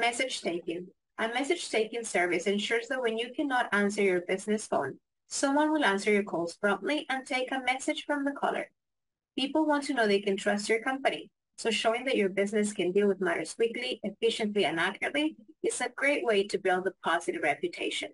Message taking. A message taking service ensures that when you cannot answer your business phone, someone will answer your calls promptly and take a message from the caller. People want to know they can trust your company, so showing that your business can deal with matters quickly, efficiently, and accurately is a great way to build a positive reputation.